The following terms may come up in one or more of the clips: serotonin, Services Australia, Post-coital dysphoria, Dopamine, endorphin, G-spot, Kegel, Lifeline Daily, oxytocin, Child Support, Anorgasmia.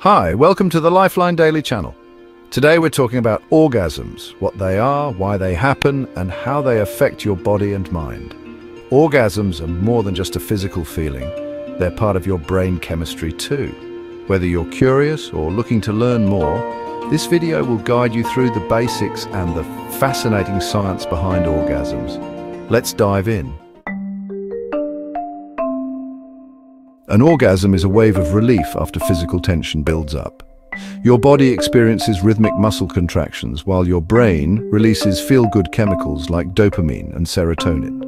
Hi, welcome to the Lifeline Daily channel. Today we're talking about orgasms, what they are, why they happen, and how they affect your body and mind. Orgasms are more than just a physical feeling. They're part of your brain chemistry too. Whether you're curious or looking to learn more, this video will guide you through the basics and the fascinating science behind orgasms. Let's dive in. An orgasm is a wave of relief after physical tension builds up. Your body experiences rhythmic muscle contractions while your brain releases feel-good chemicals like dopamine and serotonin.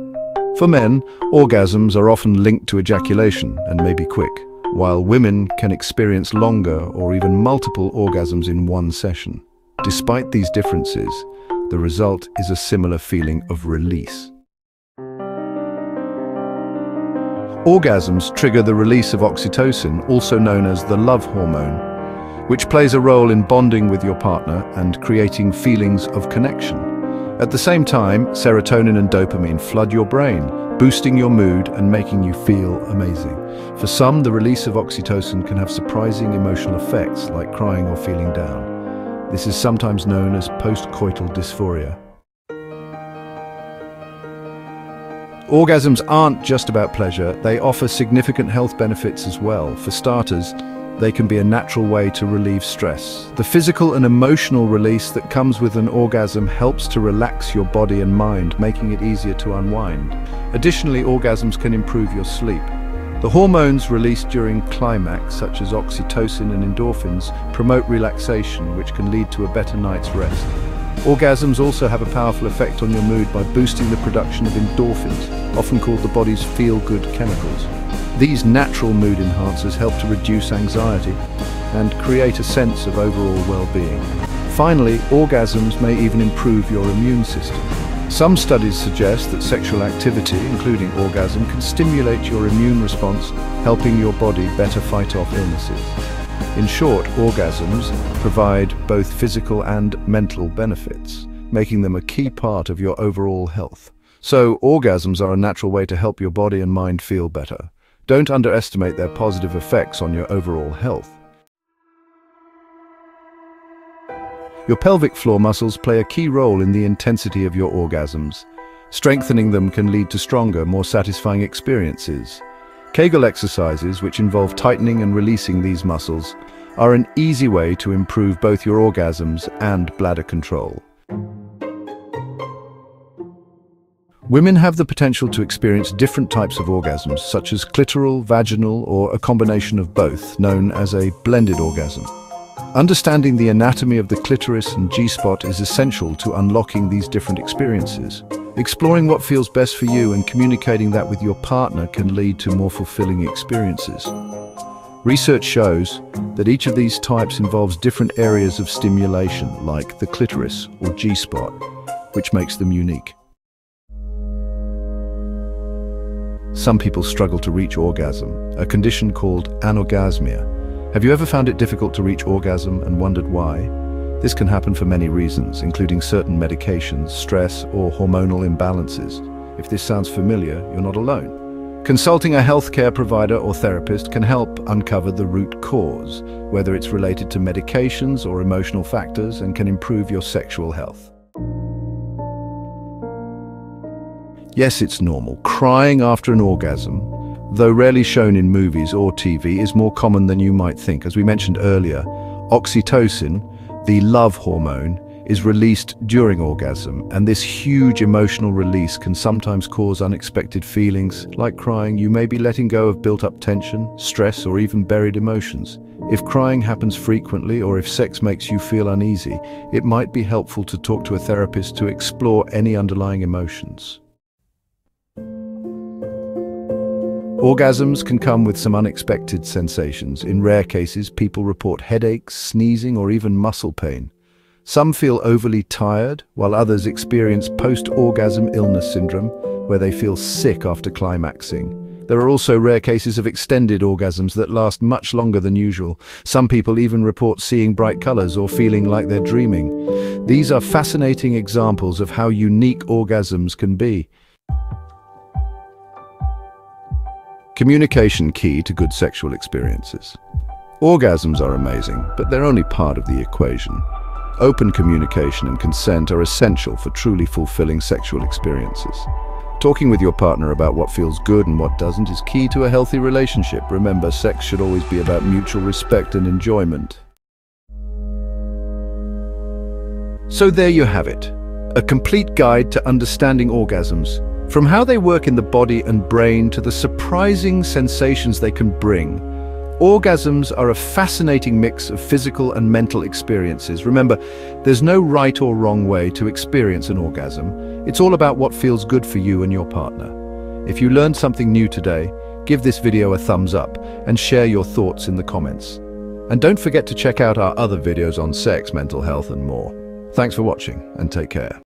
For men, orgasms are often linked to ejaculation and may be quick, while women can experience longer or even multiple orgasms in one session. Despite these differences, the result is a similar feeling of release. Orgasms trigger the release of oxytocin, also known as the love hormone, which plays a role in bonding with your partner and creating feelings of connection. At the same time, serotonin and dopamine flood your brain, boosting your mood and making you feel amazing. For some, the release of oxytocin can have surprising emotional effects like crying or feeling down. This is sometimes known as post-coital dysphoria. Orgasms aren't just about pleasure, they offer significant health benefits as well. For starters, they can be a natural way to relieve stress. The physical and emotional release that comes with an orgasm helps to relax your body and mind, making it easier to unwind. Additionally, orgasms can improve your sleep. The hormones released during climax, such as oxytocin and endorphins, promote relaxation, which can lead to a better night's rest. Orgasms also have a powerful effect on your mood by boosting the production of endorphins, often called the body's feel-good chemicals. These natural mood enhancers help to reduce anxiety and create a sense of overall well-being. Finally, orgasms may even improve your immune system. Some studies suggest that sexual activity, including orgasm, can stimulate your immune response, helping your body better fight off illnesses. In short, orgasms provide both physical and mental benefits, making them a key part of your overall health. So, orgasms are a natural way to help your body and mind feel better. Don't underestimate their positive effects on your overall health. Your pelvic floor muscles play a key role in the intensity of your orgasms. Strengthening them can lead to stronger, more satisfying experiences. Kegel exercises, which involve tightening and releasing these muscles, are an easy way to improve both your orgasms and bladder control. Women have the potential to experience different types of orgasms, such as clitoral, vaginal, or a combination of both, known as a blended orgasm. Understanding the anatomy of the clitoris and G-spot is essential to unlocking these different experiences. Exploring what feels best for you and communicating that with your partner can lead to more fulfilling experiences. Research shows that each of these types involves different areas of stimulation, like the clitoris or G-spot, which makes them unique. Some people struggle to reach orgasm, a condition called anorgasmia. Have you ever found it difficult to reach orgasm and wondered why? This can happen for many reasons, including certain medications, stress, or hormonal imbalances. If this sounds familiar, you're not alone. Consulting a healthcare provider or therapist can help uncover the root cause, whether it's related to medications or emotional factors, and can improve your sexual health. Yes, it's normal. Crying after an orgasm, though rarely shown in movies or TV, is more common than you might think. As we mentioned earlier, oxytocin, the love hormone, is released during orgasm, and this huge emotional release can sometimes cause unexpected feelings. Like crying, you may be letting go of built-up tension, stress, or even buried emotions. If crying happens frequently or if sex makes you feel uneasy, it might be helpful to talk to a therapist to explore any underlying emotions. Orgasms can come with some unexpected sensations. In rare cases, people report headaches, sneezing, or even muscle pain. Some feel overly tired, while others experience post-orgasm illness syndrome, where they feel sick after climaxing. There are also rare cases of extended orgasms that last much longer than usual. Some people even report seeing bright colors or feeling like they're dreaming. These are fascinating examples of how unique orgasms can be. Communication, key to good sexual experiences. Orgasms are amazing, but they're only part of the equation. Open communication and consent are essential for truly fulfilling sexual experiences. Talking with your partner about what feels good and what doesn't is key to a healthy relationship. Remember, sex should always be about mutual respect and enjoyment. So there you have it, a complete guide to understanding orgasms, from how they work in the body and brain to the surprising sensations they can bring. Orgasms are a fascinating mix of physical and mental experiences. Remember, there's no right or wrong way to experience an orgasm. It's all about what feels good for you and your partner. If you learned something new today, give this video a thumbs up and share your thoughts in the comments. And don't forget to check out our other videos on sex, mental health, and more. Thanks for watching and take care.